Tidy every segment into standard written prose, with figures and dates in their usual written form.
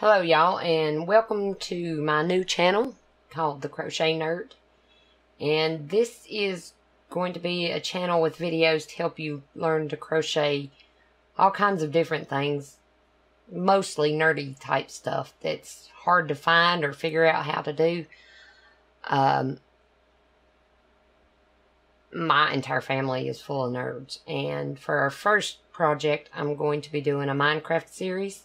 Hello y'all, and welcome to my new channel called The Crochet Nerd. And this is going to be a channel with videos to help you learn to crochet all kinds of different things, mostly nerdy type stuff that's hard to find or figure out how to do. My entire family is full of nerds, and for our first project I'm going to be doing a Minecraft series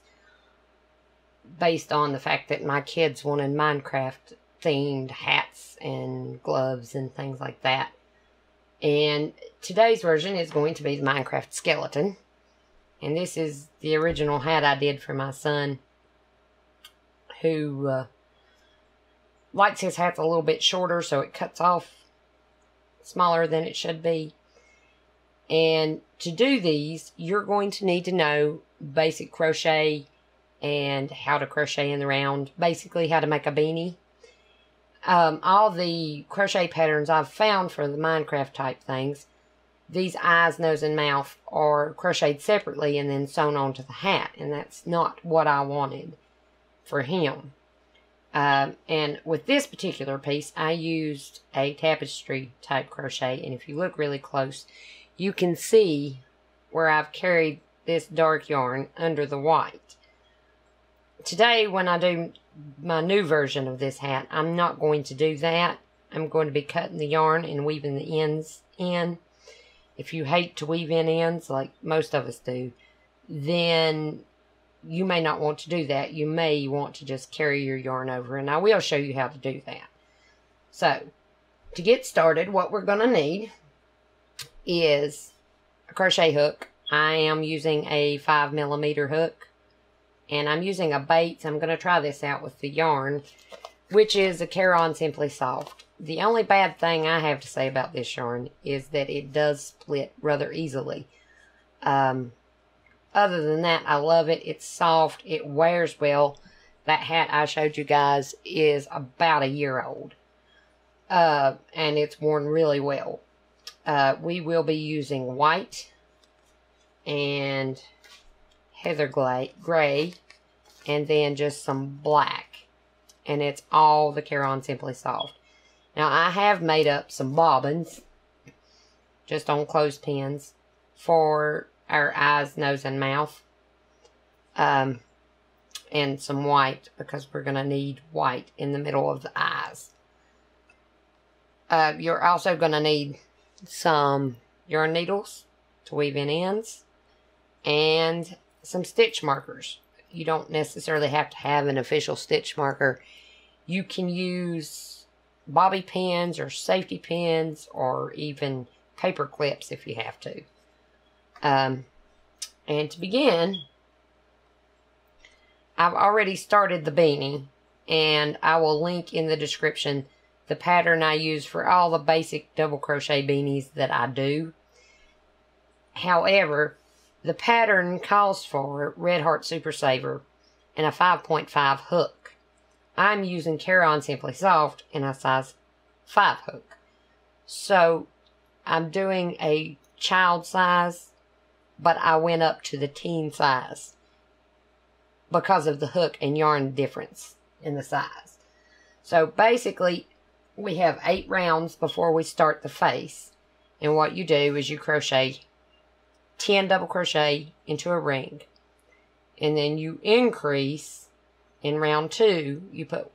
based on the fact that my kids wanted Minecraft themed hats and gloves and things like that. And today's version is going to be the Minecraft Skeleton. And this is the original hat I did for my son, who likes his hats a little bit shorter, so it cuts off smaller than it should be. And to do these, you're going to need to know basic crochet and how to crochet in the round, basically how to make a beanie. All the crochet patterns I've found for the Minecraft type things, these eyes, nose, and mouth are crocheted separately and then sewn onto the hat, and that's not what I wanted for him. And with this particular piece, I used a tapestry type crochet, and if you look really close, you can see where I've carried this dark yarn under the white. Today, when I do my new version of this hat, I'm not going to do that. I'm going to be cutting the yarn and weaving the ends in. If you hate to weave in ends, like most of us do, then you may not want to do that. You may want to just carry your yarn over, and I will show you how to do that. So, to get started, what we're going to need is a crochet hook. I am using a 5mm hook. And I'm using a Bates. I'm going to try this out with the yarn, which is a Caron Simply Soft. The only bad thing I have to say about this yarn is that it does split rather easily. Other than that, I love it. It's soft. It wears well. That hat I showed you guys is about a year old. And it's worn really well. We will be using white and heather gray, and then just some black, and it's all the Caron Simply Soft. Now I have made up some bobbins just on clothespins for our eyes, nose, and mouth, and some white because we're gonna need white in the middle of the eyes. You're also gonna need some yarn needles to weave in ends and some stitch markers. You don't necessarily have to have an official stitch marker. You can use bobby pins or safety pins or even paper clips if you have to. And to begin, I've already started the beanie, and I will link in the description the pattern I use for all the basic double crochet beanies that I do. However, the pattern calls for Red Heart Super Saver and a 5.5 hook. I'm using Caron Simply Soft and a size 5 hook. So I'm doing a child size, but I went up to the teen size because of the hook and yarn difference in the size. So basically, we have 8 rounds before we start the face. And what you do is you crochet 10 double crochet into a ring, and then you increase in round 2. You put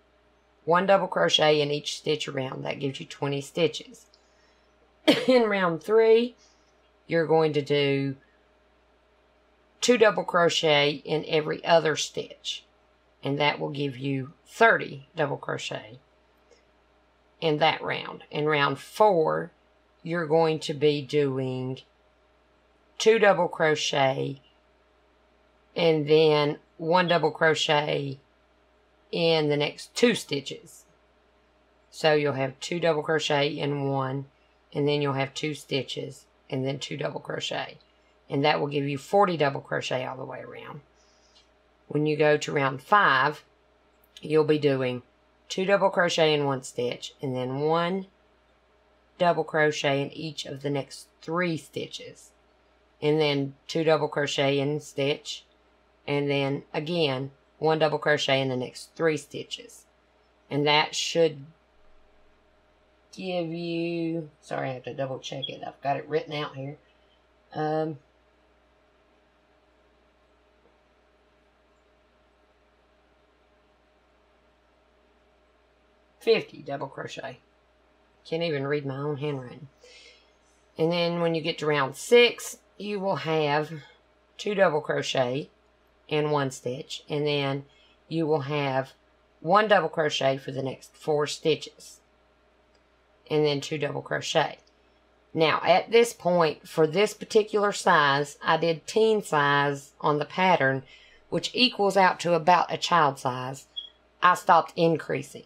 1 double crochet in each stitch around. That gives you 20 stitches. In round 3, you're going to do 2 double crochet in every other stitch, and that will give you 30 double crochet in that round. In round 4, you're going to be doing 2 double crochet and then 1 double crochet in the next 2 stitches. So you'll have 2 double crochet in 1, and then you'll have 2 stitches, and then 2 double crochet, and that will give you 40 double crochet all the way around. When you go to round 5, you'll be doing 2 double crochet in 1 stitch, and then 1 double crochet in each of the next 3 stitches, and then 2 double crochet in stitch, and then again one double crochet in the next 3 stitches. And that should give you, sorry, I have to double check it. I've got it written out here. $50 double crochet. Can't even read my own handwriting. And then when you get to round 6, you will have 2 double crochet and 1 stitch. And then you will have 1 double crochet for the next 4 stitches. And then 2 double crochet. Now, at this point, for this particular size, I did teen size on the pattern, which equals out to about a child size. I stopped increasing.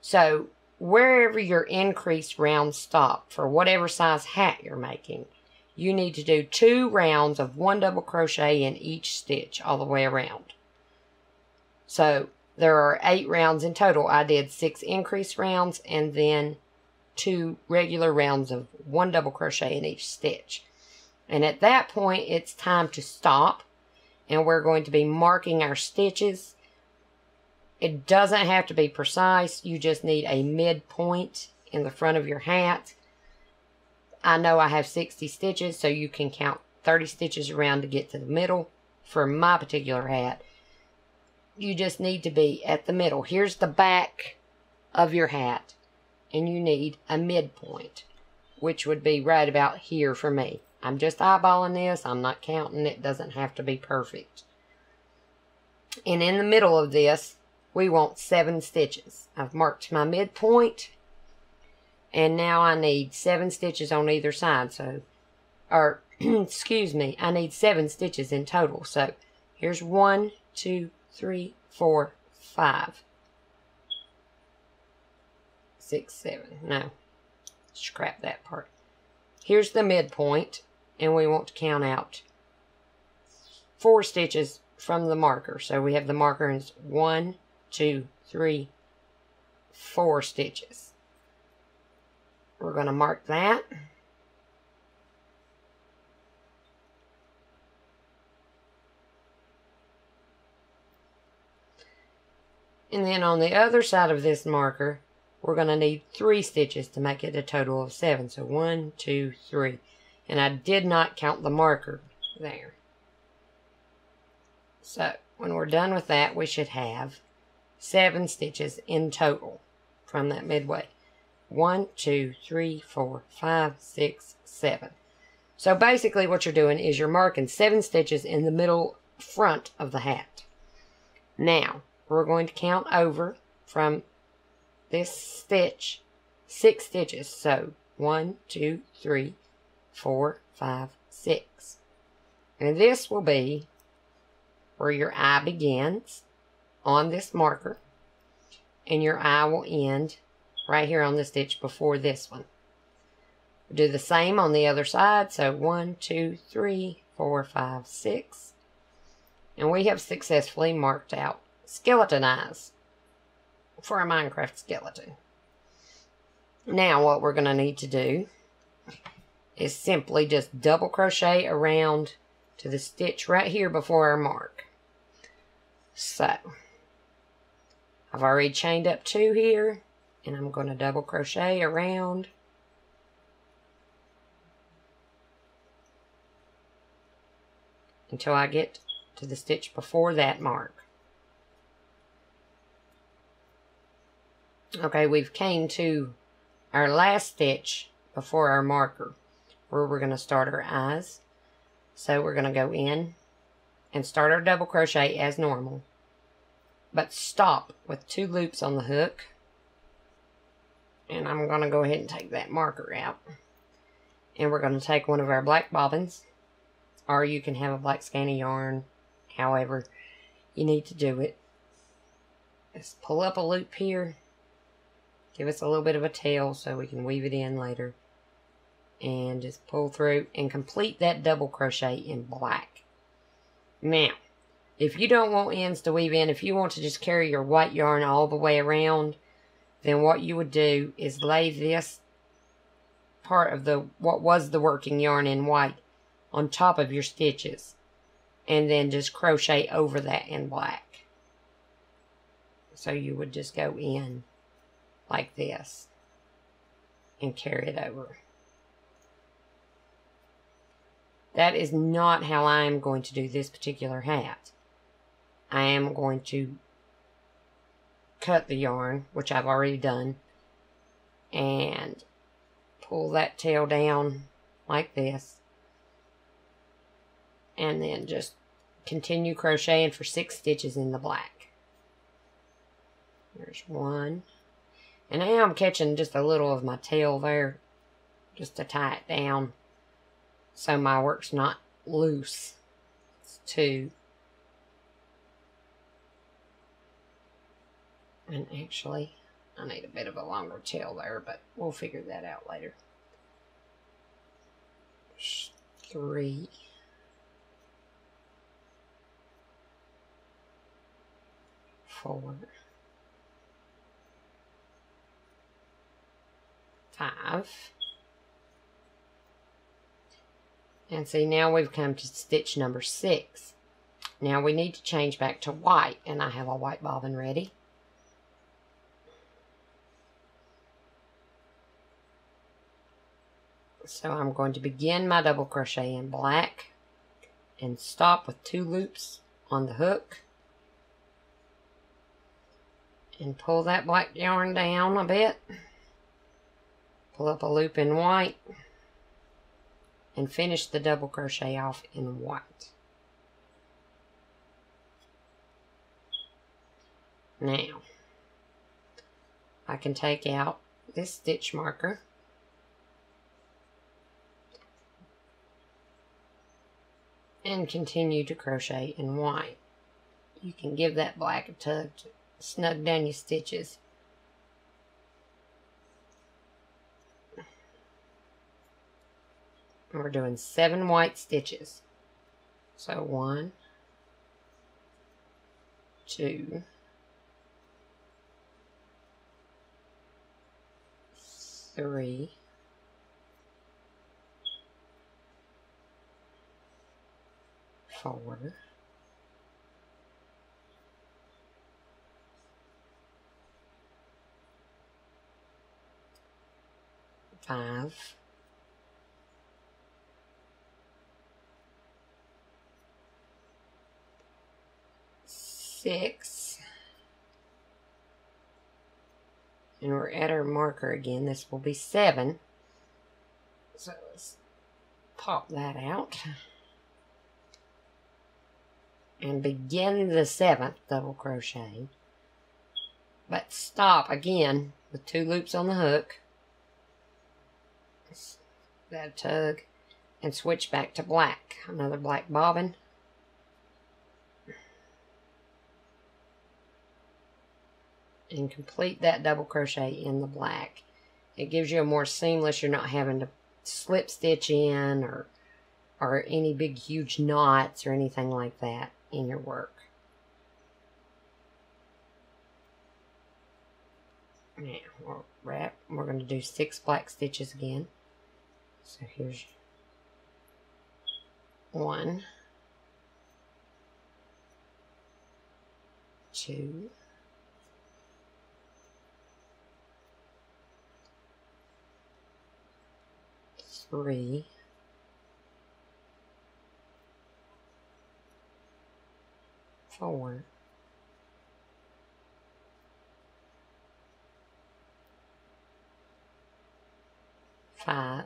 So, wherever your increase round stopped, for whatever size hat you're making, you need to do 2 rounds of 1 double crochet in each stitch all the way around. So, there are 8 rounds in total. I did 6 increase rounds and then 2 regular rounds of 1 double crochet in each stitch. And at that point, it's time to stop, and we're going to be marking our stitches. It doesn't have to be precise. You just need a midpoint in the front of your hat. I know I have 60 stitches, so you can count 30 stitches around to get to the middle for my particular hat. You just need to be at the middle. Here's the back of your hat, and you need a midpoint, which would be right about here for me. I'm just eyeballing this. I'm not counting. It doesn't have to be perfect. And in the middle of this, we want 7 stitches. I've marked my midpoint, and now I need 7 stitches on either side. So, or, excuse me, I need 7 stitches in total. So, here's 1, 2, 3, 4, 5, 6, 7. No, scrap that part. Here's the midpoint, and we want to count out 4 stitches from the marker. So, we have the marker as 1, 2, 3, 4 stitches. We're going to mark that. And then on the other side of this marker, we're going to need 3 stitches to make it a total of 7. So 1, 2, 3. And I did not count the marker there. So when we're done with that, we should have 7 stitches in total from that midway. 1, 2, 3, 4, 5, 6, 7. So basically what you're doing is you're marking 7 stitches in the middle front of the hat. Now, we're going to count over from this stitch 6 stitches. So, 1, 2, 3, 4, 5, 6. And this will be where your eye begins on this marker, and your eye will end right here on the stitch before this one. Do the same on the other side. So 1, 2, 3, 4, 5, 6. And we have successfully marked out skeleton eyes for a Minecraft skeleton. Now what we're going to need to do is simply just double crochet around to the stitch right here before our mark. So I've already chained up 2 here, and I'm going to double crochet around. Until I get to the stitch before that mark. Okay, we've came to our last stitch before our marker, where we're going to start our eyes. So we're going to go in and start our double crochet as normal. But stop with 2 loops on the hook. And I'm going to go ahead and take that marker out. And we're going to take one of our black bobbins. Or you can have a black skein of yarn. However you need to do it. Let's pull up a loop here. Give us a little bit of a tail so we can weave it in later. And just pull through and complete that double crochet in black. Now, if you don't want ends to weave in, if you want to just carry your white yarn all the way around, then what you would do is lay this part of the what was the working yarn in white on top of your stitches, and then just crochet over that in black. So you would just go in like this and carry it over. That is not how I am going to do this particular hat. I am going to cut the yarn, which I've already done, and pull that tail down like this, and then just continue crocheting for 6 stitches in the black. There's one, and now I'm catching just a little of my tail there just to tie it down so my work's not loose. It's 2. And actually, I need a bit of a longer tail there, but we'll figure that out later. 3. Forward. 5. And see, now we've come to stitch number 6. Now we need to change back to white, and I have a white bobbin ready. So I'm going to begin my double crochet in black and stop with 2 loops on the hook and pull that black yarn down a bit, pull up a loop in white, and finish the double crochet off in white. Now I can take out this stitch marker and continue to crochet in white. You can give that black a tug to snug down your stitches. And we're doing 7 white stitches. So 1, 2, 3. 4. 5. 6. And we're at our marker again. This will be 7. So let's pop that out. And begin the 7th double crochet, but stop again with 2 loops on the hook, that tug, and switch back to black. Another black bobbin, and complete that double crochet in the black. It gives you a more seamless, you're not having to slip stitch in or any big huge knots or anything like that in your work. Now we'll wrap. We're going to do 6 black stitches again. So here's 1, 2, 3. 4, 5,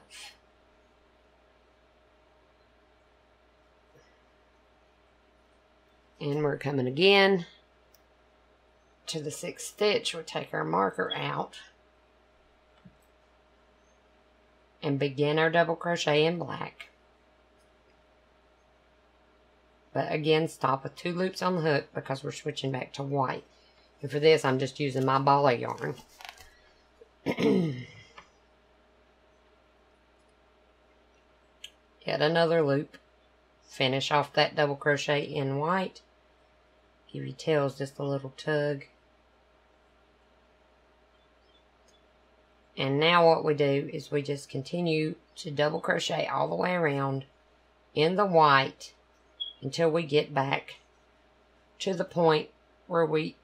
and we're coming again to the 6th stitch. We'll take our marker out and begin our double crochet in black. But again, stop with 2 loops on the hook because we're switching back to white. And for this, I'm just using my ball of yarn. Yet another loop. Finish off that double crochet in white. Give your tails just a little tug. And now what we do is we just continue to double crochet all the way around in the white until we get back to the point where we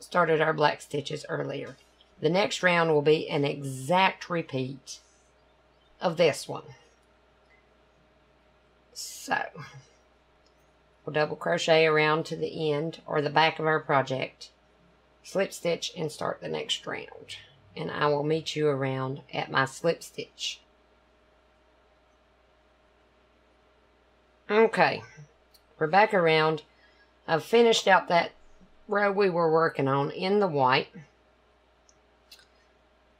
started our black stitches earlier. The next round will be an exact repeat of this one. So, we'll double crochet around to the end or the back of our project, slip stitch, and start the next round. And I will meet you around at my slip stitch. Okay, we're back around. I've finished out that row we were working on in the white.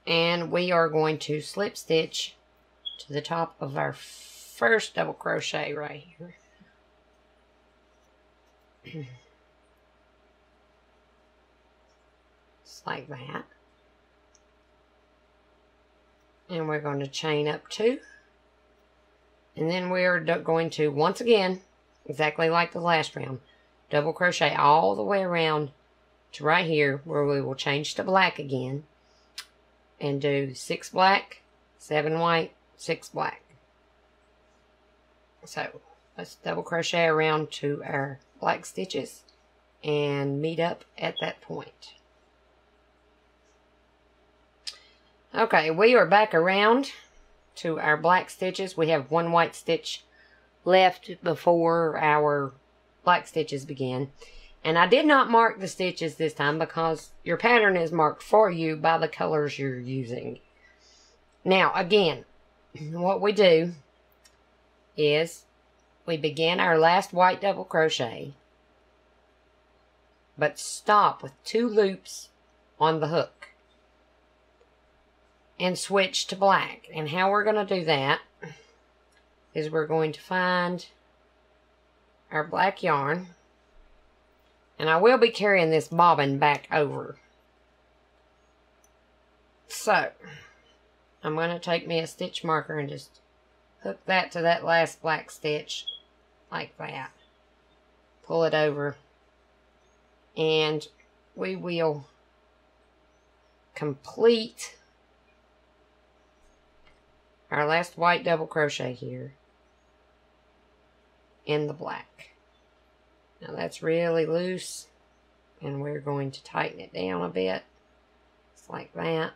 And we are going to slip stitch to the top of our first double crochet right here. Just like that. And we're going to chain up two. And then we're going to, once again, exactly like the last round, double crochet all the way around to right here, where we will change to black again and do 6 black, 7 white, 6 black. So let's double crochet around to our black stitches and meet up at that point. Okay, we are back around to our black stitches. We have one white stitch left before our black stitches begin. And I did not mark the stitches this time because your pattern is marked for you by the colors you're using. Now, again, what we do is we begin our last white double crochet, but stop with 2 loops on the hook and switch to black. And how we're going to do that is we're going to find our black yarn. And I will be carrying this bobbin back over. So, I'm going to take me a stitch marker and just hook that to that last black stitch. Like that. Pull it over. And we will complete our last white double crochet here in the black. Now that's really loose, and we're going to tighten it down a bit, just like that.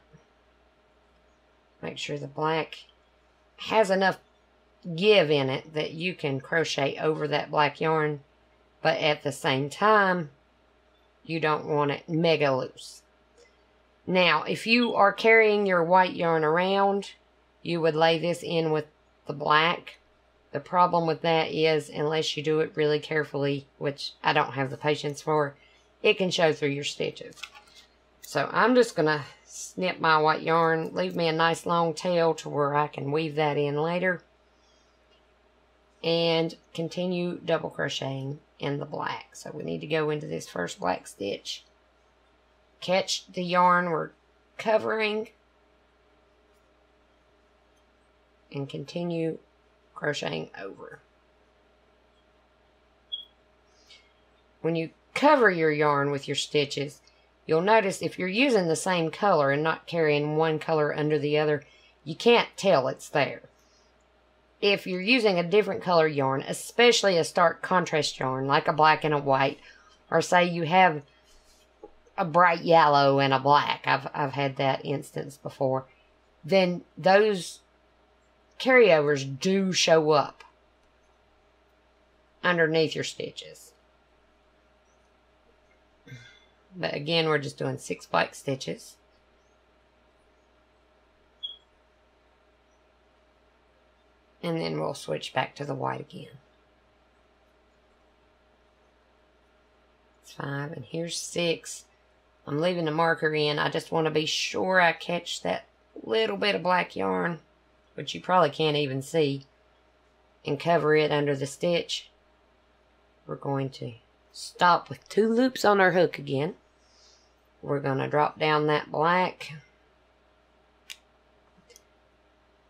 Make sure the black has enough give in it that you can crochet over that black yarn, but at the same time, you don't want it mega loose. Now, if you are carrying your white yarn around, you would lay this in with the black. The problem with that is, unless you do it really carefully, which I don't have the patience for, it can show through your stitches. So I'm just going to snip my white yarn, leave me a nice long tail to where I can weave that in later, and continue double crocheting in the black. So we need to go into this first black stitch, catch the yarn we're covering, and continue crocheting over. When you cover your yarn with your stitches, you'll notice if you're using the same color and not carrying one color under the other, you can't tell it's there. If you're using a different color yarn, especially a stark contrast yarn like a black and a white, or say you have a bright yellow and a black, I've had that instance before, then those carryovers do show up underneath your stitches. But again, we're just doing 6 black stitches. And then we'll switch back to the white again. It's 5 and here's 6. I'm leaving the marker in. I just want to be sure I catch that little bit of black yarn, which you probably can't even see, and cover it under the stitch. We're going to stop with 2 loops on our hook again. We're going to drop down that black.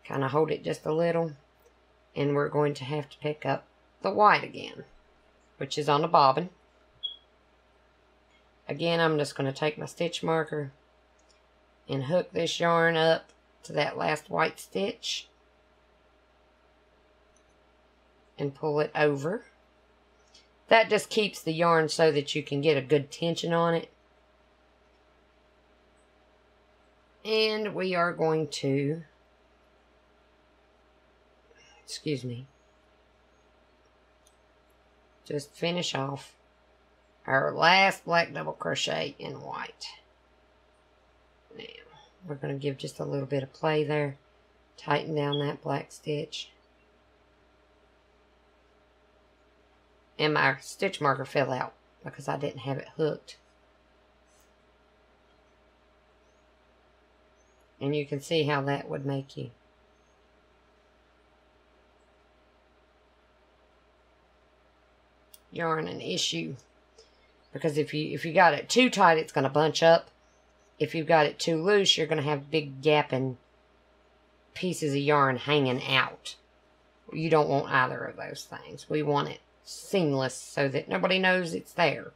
Kind of hold it just a little. And we're going to have to pick up the white again, which is on a bobbin. Again, I'm just going to take my stitch marker and hook this yarn up to that last white stitch and pull it over. That just keeps the yarn so that you can get a good tension on it And we are going to, excuse me, just finish off our last black double crochet in white. Now, we're going to give just a little bit of play there. Tighten down that black stitch. And my stitch marker fell out because I didn't have it hooked. And you can see how that would make you. Yarn an issue. Because if you got it too tight, it's going to bunch up. If you've got it too loose, you're going to have big gapping pieces of yarn hanging out. You don't want either of those things. We want it seamless so that nobody knows it's there.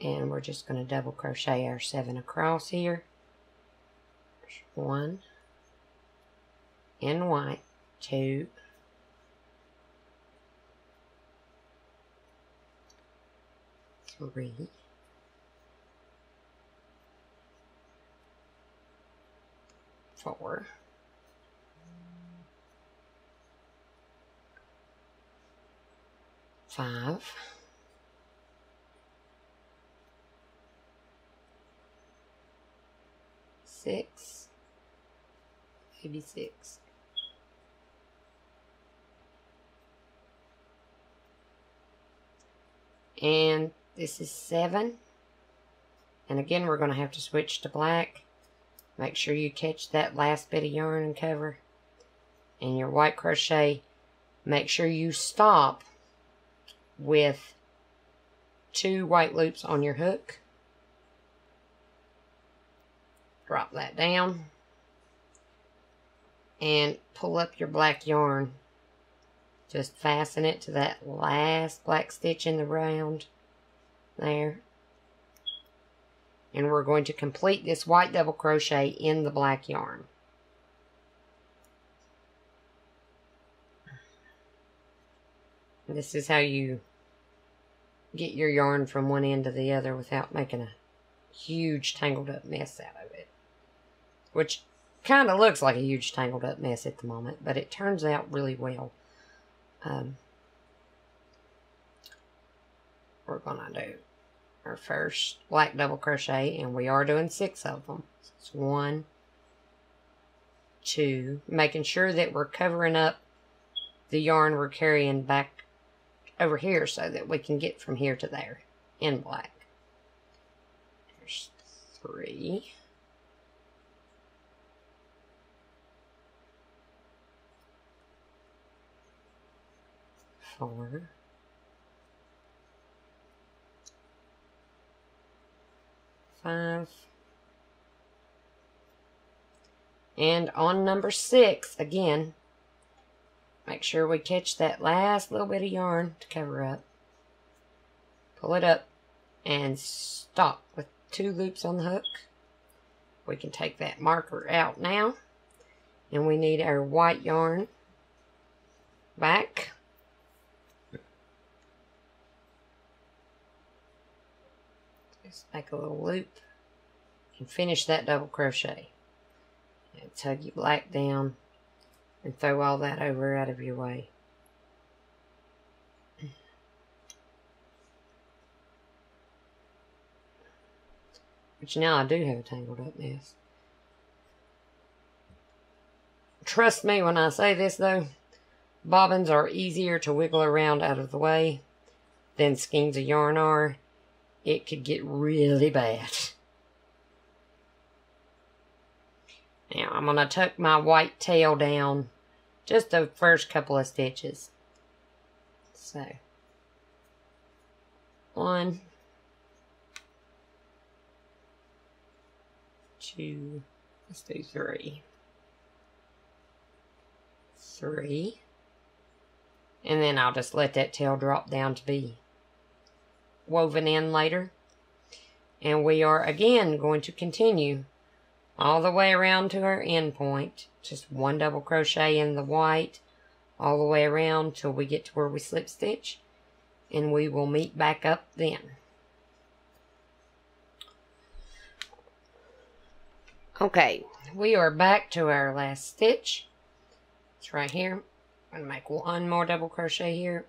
And we're just going to double crochet our 7 across here. There's 1 in white, 2, three, four, five, 6, maybe 6, 7, and again we're going to have to switch to black. Make sure you catch that last bit of yarn and cover. And your white crochet, make sure you stop with 2 white loops on your hook. Drop that down and pull up your black yarn. Just fasten it to that last black stitch in the round there, and we're going to complete this white double crochet in the black yarn. This is how you get your yarn from one end to the other without making a huge tangled up mess out of it, which kind of looks like a huge tangled up mess at the moment, but it turns out really well. We're gonna do our first black double crochet, and we are doing 6 of them. So it's 1, 2, making sure that we're covering up the yarn we're carrying back over here so that we can get from here to there in black. There's 3. Four. 5, and on number 6 again, make sure we catch that last little bit of yarn to cover up. Pull it up and stop with 2 loops on the hook. We can take that marker out now, and we need our white yarn back. Just make a little loop and finish that double crochet. And tug your black down and throw all that over out of your way. Which now I do have a tangled up mess. Trust me when I say this though, bobbins are easier to wiggle around out of the way than skeins of yarn are. It could get really bad. Now I'm going to tuck my white tail down just the first couple of stitches. So 1, 2, let's do 3, 3, and then I'll just let that tail drop down to be woven in later. And we are again going to continue all the way around to our end point. Just 1 double crochet in the white all the way around till we get to where we slip stitch, and we will meet back up then. Okay, we are back to our last stitch. It's right here. I'm gonna make one more double crochet here.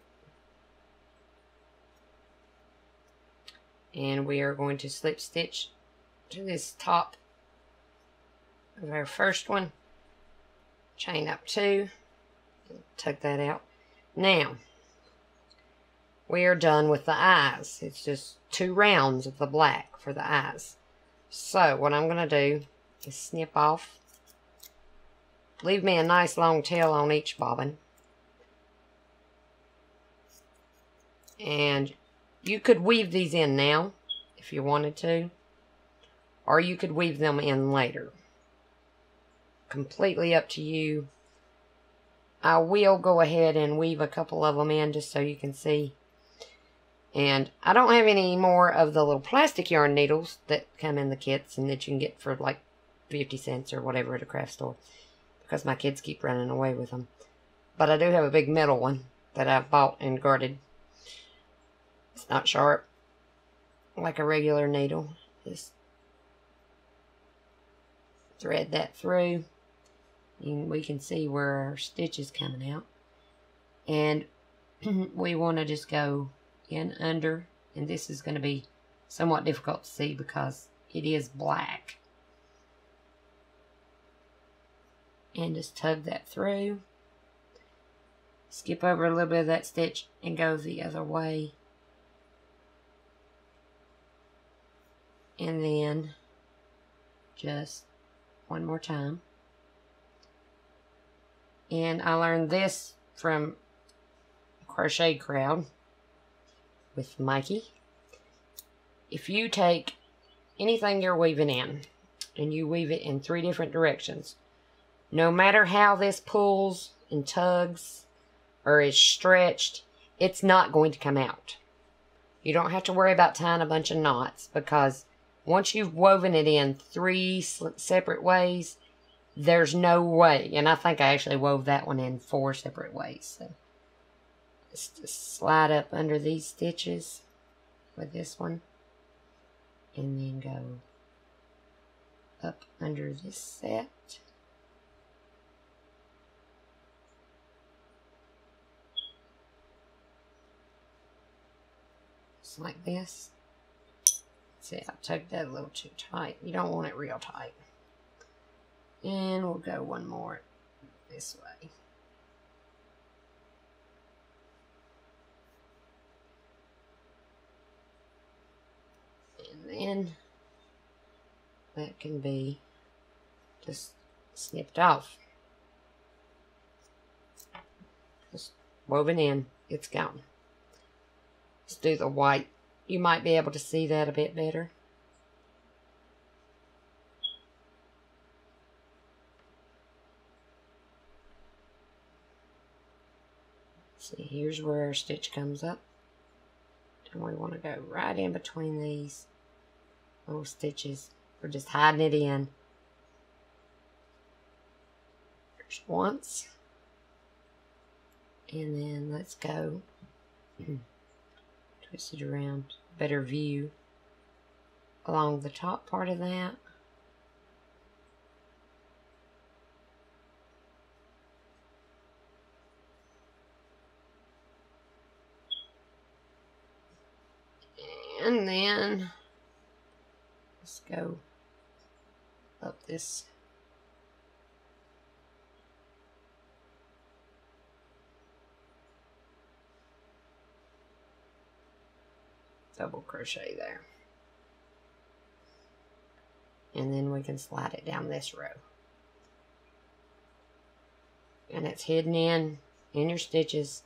And we are going to slip stitch to this top of our first one. Chain up two. Tuck that out. Now, we are done with the eyes. It's just two rounds of the black for the eyes. So, what I'm gonna do is snip off. Leave me a nice long tail on each bobbin. And you could weave these in now if you wanted to, or you could weave them in later. Completely up to you. I will go ahead and weave a couple of them in just so you can see. And I don't have any more of the little plastic yarn needles that come in the kits and that you can get for like 50 cents or whatever at a craft store, because my kids keep running away with them. But I do have a big metal one that I've bought and guarded. It's not sharp like a regular needle. Just thread that through and we can see where our stitch is coming out. And we want to just go in under, and this is going to be somewhat difficult to see because it is black. And just tug that through. Skip over a little bit of that stitch and go the other way. And then just one more time. And I learned this from Crochet Crowd with Mikey. If you take anything you're weaving in and you weave it in three different directions, no matter how this pulls and tugs or is stretched, it's not going to come out. You don't have to worry about tying a bunch of knots, because once you've woven it in three separate ways, there's no way. And I think I actually wove that one in four separate ways. So let's just slide up under these stitches with this one, and then go up under this set. Like this. See, I tucked that a little too tight. You don't want it real tight. And we'll go one more this way. And then that can be just snipped off. Just woven in. It's gone. Let's do the white. You might be able to see that a bit better. See, here's where our stitch comes up, and we want to go right in between these little stitches. We're just hiding it in. Just once, and then let's go. Twist it around, better view along the top part of that. And then let's go up this. Double crochet there, and then we can slide it down this row, and it's hidden in your stitches.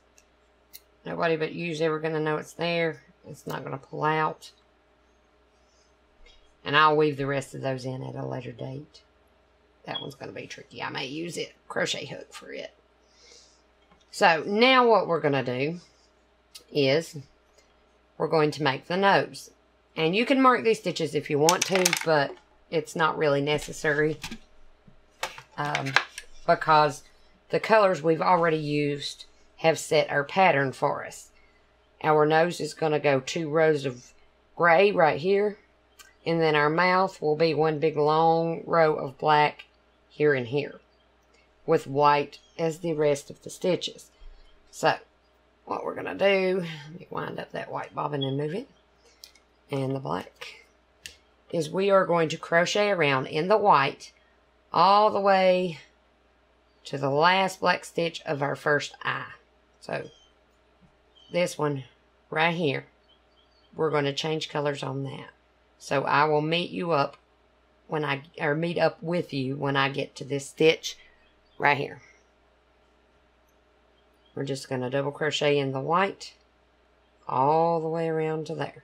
Nobody but you's ever gonna know it's there. It's not gonna pull out, and I'll weave the rest of those in at a later date. That one's gonna be tricky. I may use it crochet hook for it. So now what we're gonna do is we're going to make the nose. And you can mark these stitches if you want to, but it's not really necessary because the colors we've already used have set our pattern for us. Our nose is going to go two rows of gray right here and then our mouth will be one big long row of black here and here, with white as the rest of the stitches. So, what we're going to do, let me wind up that white bobbin and move it, and the black, is we are going to crochet around in the white all the way to the last black stitch of our first eye. So, this one right here, we're going to change colors on that. So, I will meet you up when I get to this stitch right here. We're just going to double crochet in the white all the way around to there.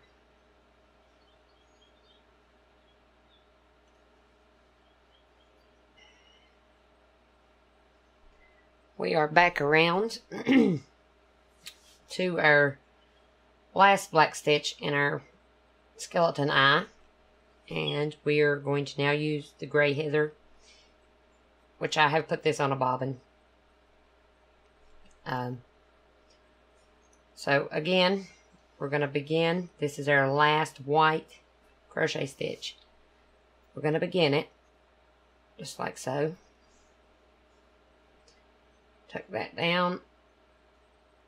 We are back around to our last black stitch in our skeleton eye, and we are going to now use the gray heather, which I have put this on a bobbin. So again, we're going to begin. This is our last white crochet stitch. We're going to begin it just like so. Tuck that down.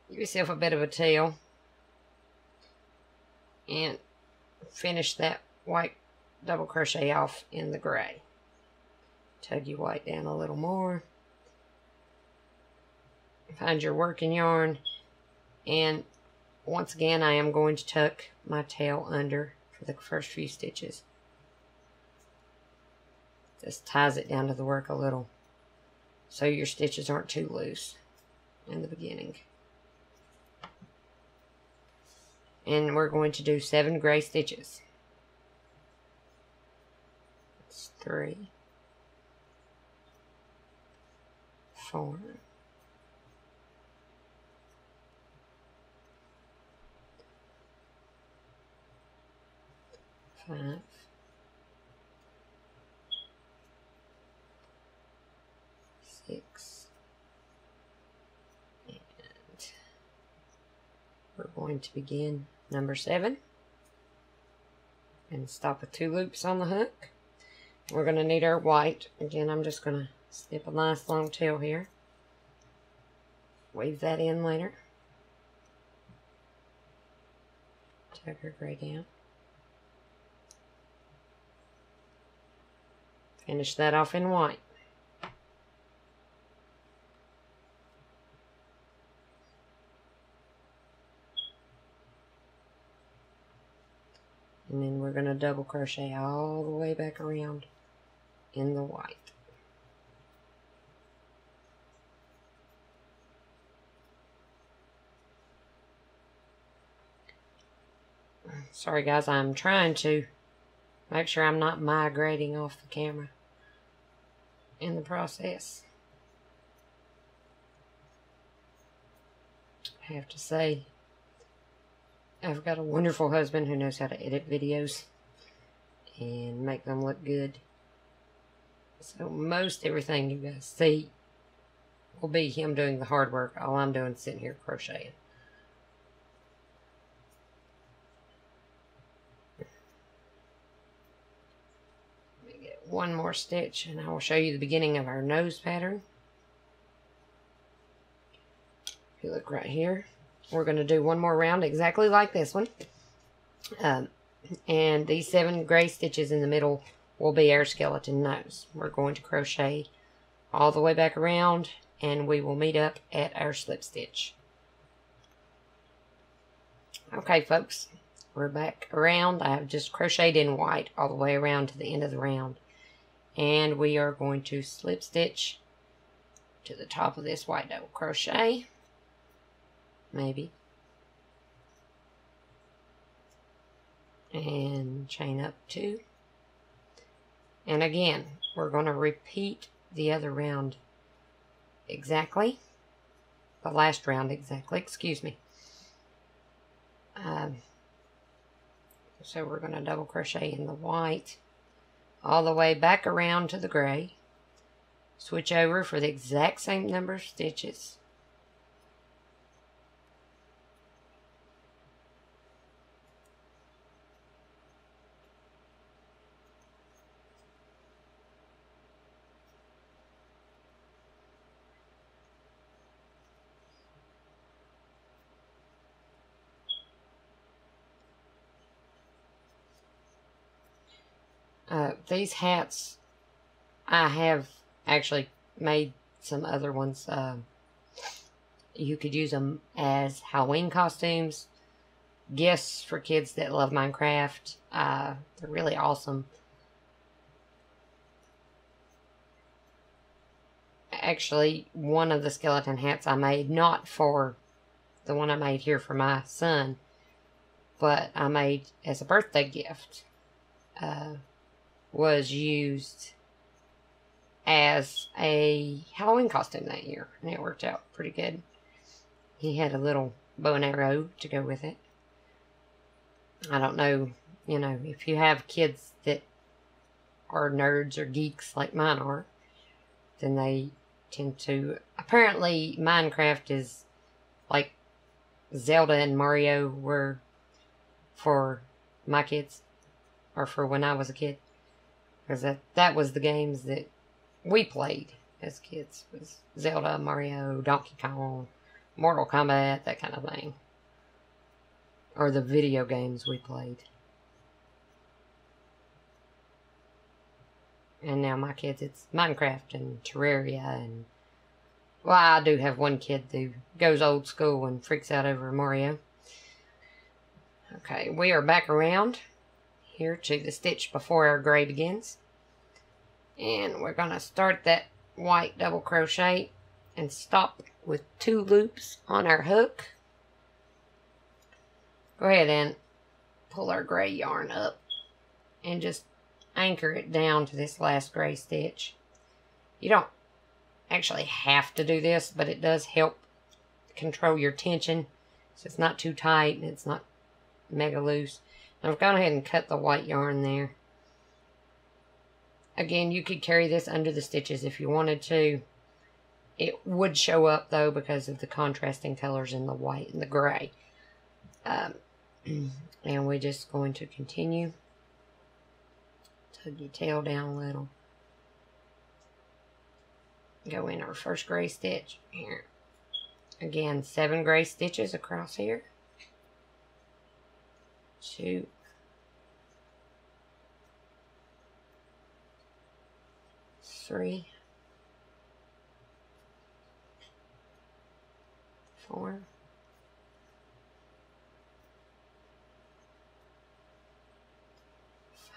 Give yourself a bit of a tail. And finish that white double crochet off in the gray. Tug your white down a little more. Find your working yarn. And once again, I am going to tuck my tail under for the first few stitches. Just ties it down to the work a little, so your stitches aren't too loose in the beginning. And we're going to do 7 gray stitches. That's 3, 4, 5, 6, and we're going to begin number 7 and stop with 2 loops on the hook. We're going to need our white. Again, I'm just going to snip a nice long tail here, weave that in later, tuck her gray down, finish that off in white. And then we're going to double crochet all the way back around in the white. Sorry guys, I'm trying to make sure I'm not migrating off the camera in the process. I have to say, I've got a wonderful husband who knows how to edit videos and make them look good. So most everything you guys see will be him doing the hard work. All I'm doing is sitting here crocheting. Let me get one more stitch and I will show you the beginning of our nose pattern. If you look right here, we're going to do one more round exactly like this one. And these 7 gray stitches in the middle will be our skeleton nose. We're going to crochet all the way back around and we will meet up at our slip stitch. Okay folks, we're back around. I have just crocheted in white all the way around to the end of the round. And we are going to slip stitch to the top of this white double crochet. Maybe, and chain up 2, and again we're going to repeat the other round exactly, the last round exactly, excuse me. So we're going to double crochet in the white all the way back around to the gray, switch over for the exact same number of stitches. These hats, I have actually made some other ones. You could use them as Halloween costumes, gifts for kids that love Minecraft. They're really awesome. Actually, one of the skeleton hats I made, not for the one I made here for my son, but I made as a birthday gift, was used as a Halloween costume that year, and it worked out pretty good. He had a little bow and arrow to go with it. I don't know, you know, if you have kids that are nerds or geeks like mine are, then they tend to... Apparently, Minecraft is like Zelda and Mario were for my kids, or for when I was a kid, because that was the games that we played as kids, was Zelda, Mario, Donkey Kong, Mortal Kombat, that kind of thing. Or the video games we played. And now my kids, it's Minecraft and Terraria and... Well, I do have one kid who goes old school and freaks out over Mario. Okay, we are back around here to the stitch before our gray begins. And we're going to start that white double crochet and stop with 2 loops on our hook. Go ahead and pull our gray yarn up and just anchor it down to this last gray stitch. You don't actually have to do this, but it does help control your tension, so it's not too tight and it's not mega loose. Now I've gone ahead and cut the white yarn there. Again, you could carry this under the stitches if you wanted to. It would show up, though, because of the contrasting colors in the white and the gray. And we're just going to continue. Tug your tail down a little. Go in our first gray stitch here. Again, 7 gray stitches across here. 2. Three, 4, 5,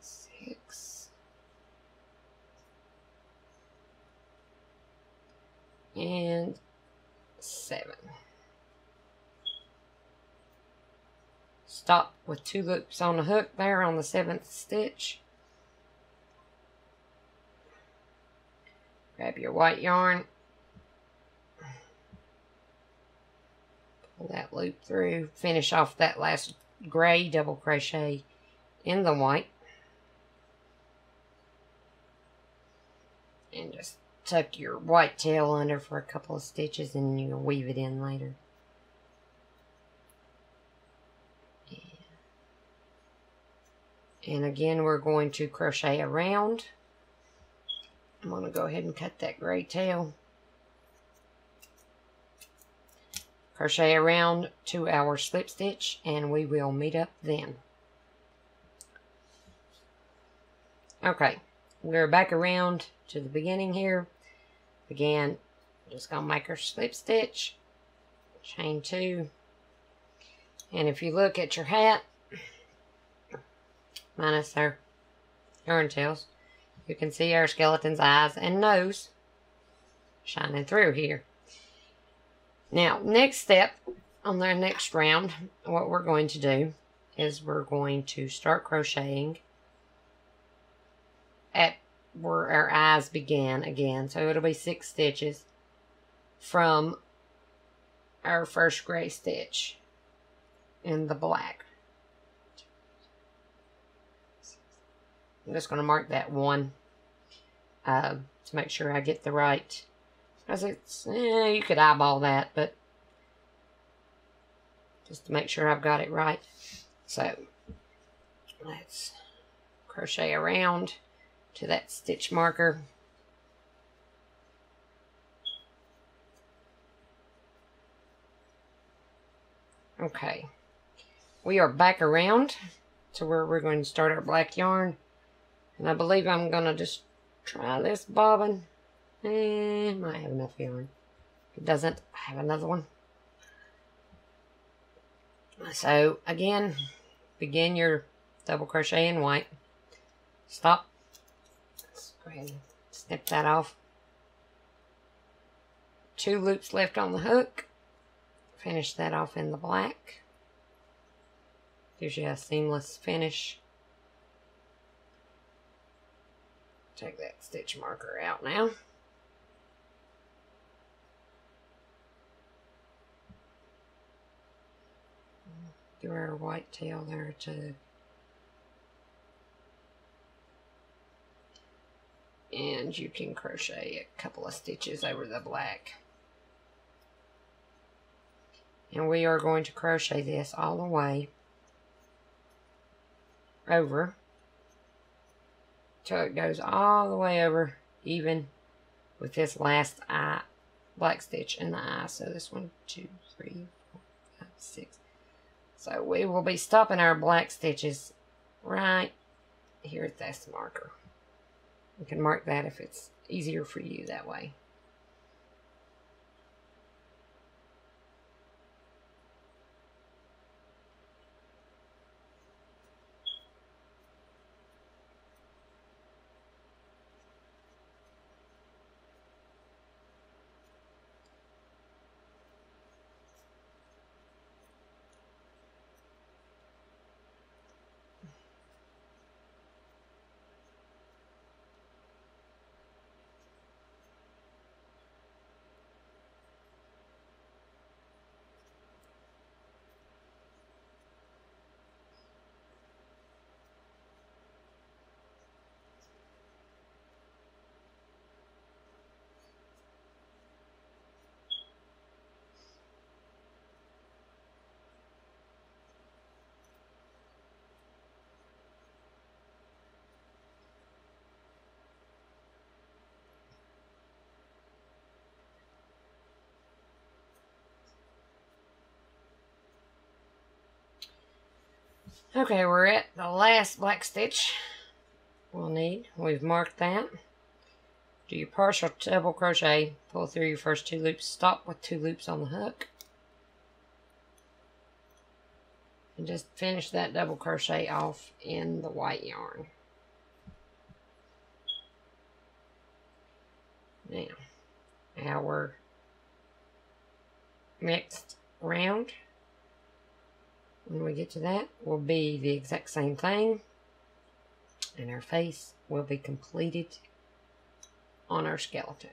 6, and 7. Stop with 2 loops on the hook there on the 7th stitch. Grab your white yarn. Pull that loop through. Finish off that last gray double crochet in the white. And just tuck your white tail under for a couple of stitches and you'll weave it in later. And again, we're going to crochet around. I'm going to go ahead and cut that gray tail. Crochet around to our slip stitch, and we will meet up then. Okay, we're back around to the beginning here. Again, just going to make our slip stitch, chain 2. And if you look at your hat, minus our yarn tails, you can see our skeleton's eyes and nose shining through here. Now, next step on the next round, what we're going to do is we're going to start crocheting at where our eyes began again. So it'll be 6 stitches from our first gray stitch in the black. I'm just going to mark that 1 to make sure I get the right, because it's, you could eyeball that, but just to make sure I've got it right. So let's crochet around to that stitch marker. Okay. We are back around to where we're going to start our black yarn. And I believe I'm going to just try this bobbin. I might have enough yarn. If it doesn't, I have another one. So, again, begin your double crochet in white. Stop. Let's go ahead and snip that off. 2 loops left on the hook. Finish that off in the black. Gives you a seamless finish. Take that stitch marker out now. Do our white tail there too. And you can crochet a couple of stitches over the black. And we are going to crochet this all the way over till it goes all the way over even with this last eye, black stitch in the eye. So this 1, 2, 3, 4, 5, 6. So we will be stopping our black stitches right here at this marker. You can mark that if it's easier for you that way. Okay, we're at the last black stitch we'll need. We've marked that. Do your partial double crochet, pull through your first 2 loops, stop with 2 loops on the hook. And just finish that double crochet off in the white yarn. Now, our next round, when we get to that, will be the exact same thing, and our face will be completed on our skeleton.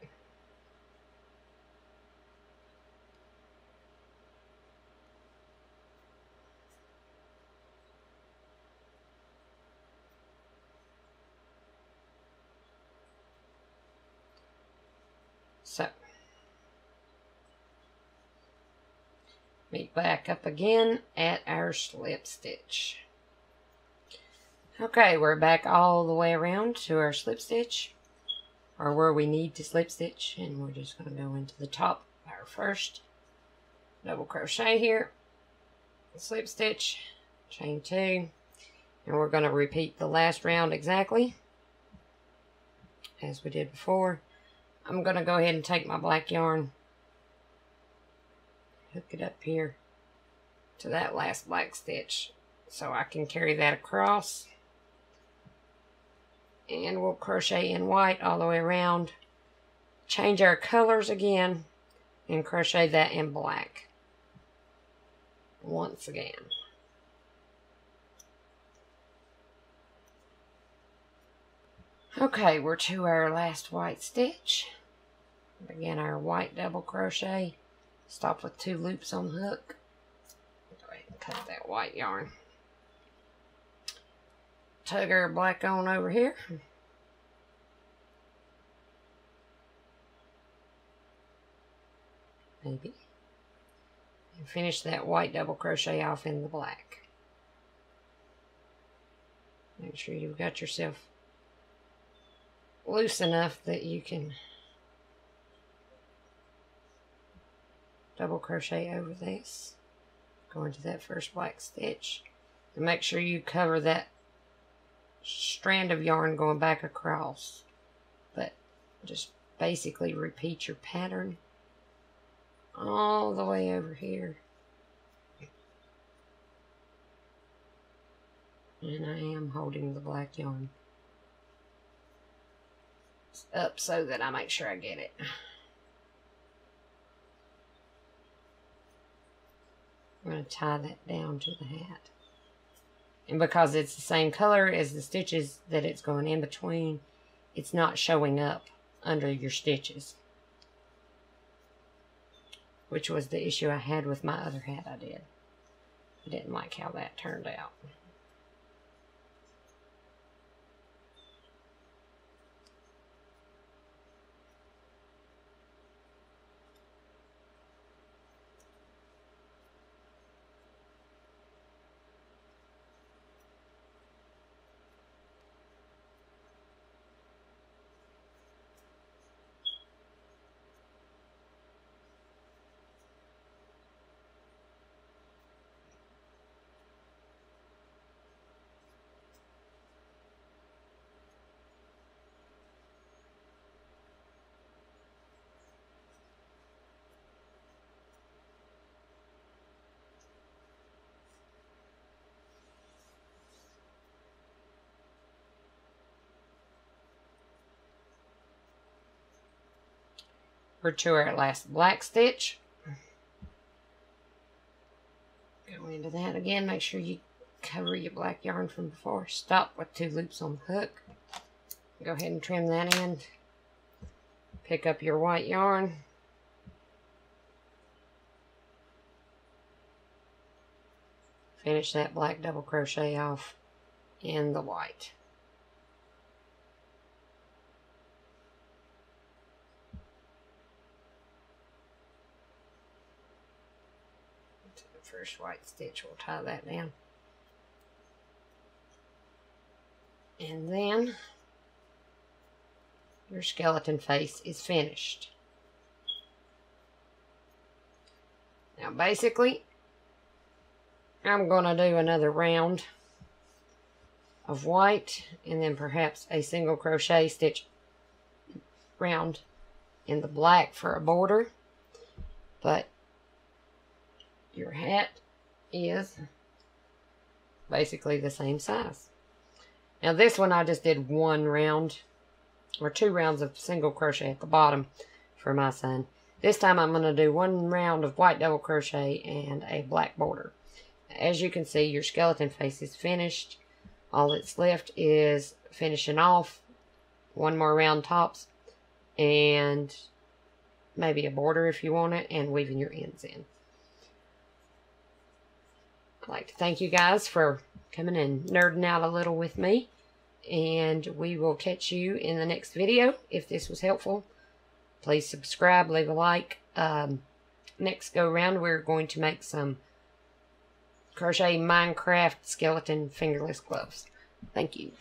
So, meet back up again at our slip stitch. Okay, we're back all the way around to our slip stitch, or where we need to slip stitch, and we're just going to go into the top of our first double crochet here, slip stitch, chain 2, and we're going to repeat the last round exactly as we did before. I'm going to go ahead and take my black yarn, hook it up here to that last black stitch so I can carry that across, and we'll crochet in white all the way around, change our colors again, and crochet that in black once again. Okay, we're to our last white stitch. Begin our white double crochet. Stop with 2 loops on the hook. Go ahead and cut that white yarn. Tug our black on over here. Maybe. And finish that white double crochet off in the black. Make sure you've got yourself loose enough that you can double crochet over this. Go into that first black stitch and make sure you cover that strand of yarn going back across, but just basically repeat your pattern all the way over here. And I am holding the black yarn up so that I make sure I get it. I'm going to tie that down to the hat. And because it's the same color as the stitches that it's going in between, it's not showing up under your stitches, which was the issue I had with my other hat I did. I didn't like how that turned out. We're to our last black stitch. Go into that again. Make sure you cover your black yarn from before. Stop with 2 loops on the hook. Go ahead and trim that end. Pick up your white yarn. Finish that black double crochet off in the white. First white stitch, we'll tie that down, and then your skeleton face is finished. Now basically I'm gonna do another round of white and then perhaps a single crochet stitch round in the black for a border, but your hat is basically the same size. Now this one I just did one round or 2 rounds of single crochet at the bottom for my son. This time I'm going to do 1 round of white double crochet and a black border. As you can see, your skeleton face is finished. All that's left is finishing off 1 more round tops and maybe a border if you want it, and weaving your ends in. I'd like to thank you guys for coming and nerding out a little with me, and we will catch you in the next video. If this was helpful, please subscribe, leave a like. Next go round we're going to make some crochet Minecraft skeleton fingerless gloves. Thank you.